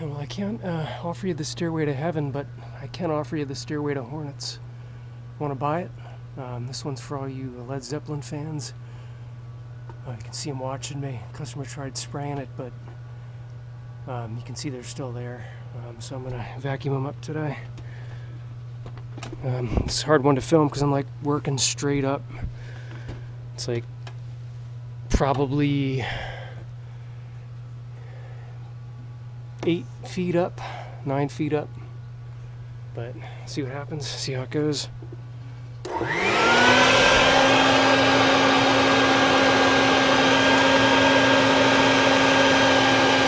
Well, I can't offer you the stairway to heaven, but I can offer you the stairway to Hornets. Want to buy it? This one's for all you Led Zeppelin fans. You can see them watching me. Customer tried spraying it, but you can see they're still there. So I'm going to vacuum them up today. It's a hard one to film because I'm like working straight up. It's like probably 8 feet up, 9 feet up. But see what happens, see how it goes.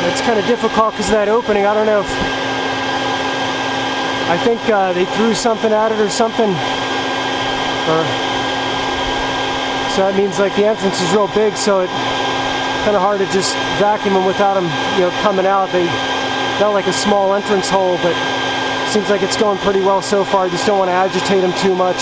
It's kind of difficult because of that opening. I don't know if, I think they threw something at it or something. So that means like the entrance is real big, so it's kind of hard to just vacuum them without them, you know, coming out. They got like a small entrance hole, but seems like it's going pretty well so far. I just don't want to agitate them too much.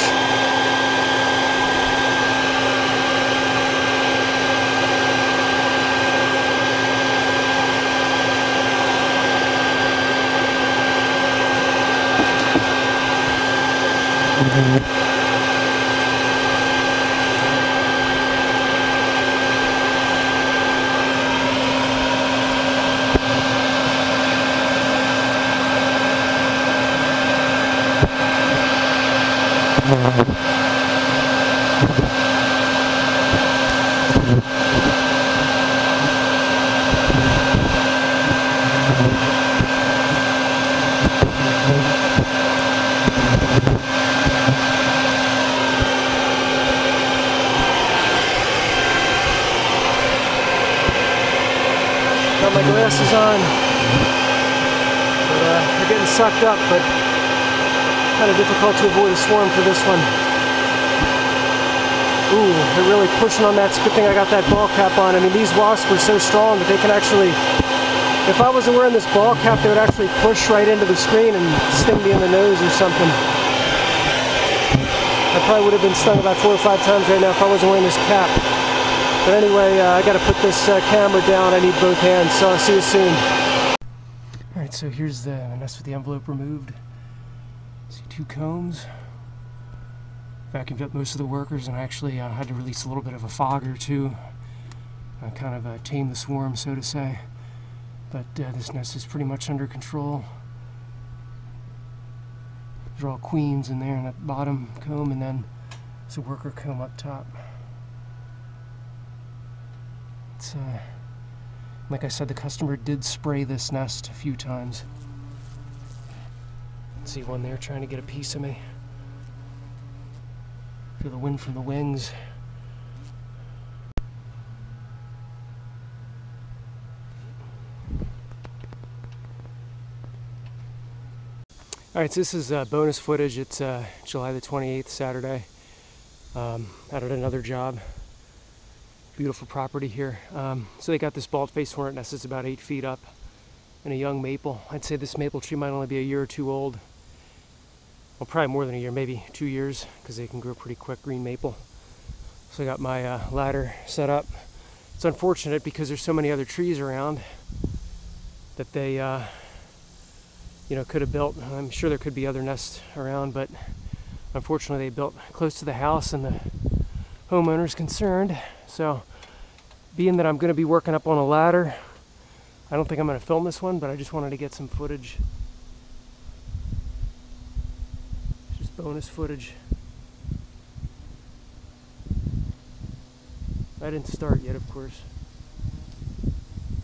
Got my glasses on, but they're getting sucked up, but kind of difficult to avoid a swarm for this one. Ooh, they're really pushing on that. It's a good thing I got that ball cap on. I mean, these wasps are so strong that they can actually, if I wasn't wearing this ball cap, they would actually push right into the screen and sting me in the nose or something. I probably would have been stung about 4 or 5 times right now if I wasn't wearing this cap. But anyway, I gotta put this camera down. I need both hands, so I'll see you soon. Alright, so here's the nest with the envelope removed. See 2 combs. Vacuumed up most of the workers, and I actually had to release a little bit of a fog or two. Kind of tame the swarm, so to say. But this nest is pretty much under control. There's all queens in there in that bottom comb, and then there's a worker comb up top. Like I said, the customer did spray this nest a few times. See one there trying to get a piece of me. Feel the wind from the wings. Alright, so this is bonus footage. It's July the 28th, Saturday. Out at another job. Beautiful property here. So they got this bald-faced hornet nest that's about 8 feet up and a young maple. I'd say this maple tree might only be a year or two old. Well, probably more than a year, maybe 2 years, because they can grow pretty quick, green maple. So I got my ladder set up. It's unfortunate because there's so many other trees around that they you know, could have built. I'm sure there could be other nests around, but unfortunately they built close to the house and the homeowner's concerned. So, being that I'm going to be working up on a ladder, I don't think I'm going to film this one, but I just wanted to get some footage. Just bonus footage. I didn't start yet, of course,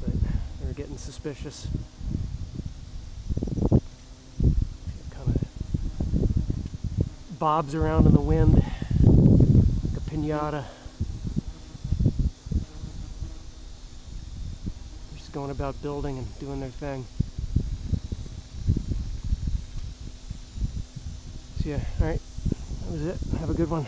but they're getting suspicious. Kind of bobs around in the wind like a piñata. Going about building and doing their thing. So yeah, alright, that was it. Have a good one.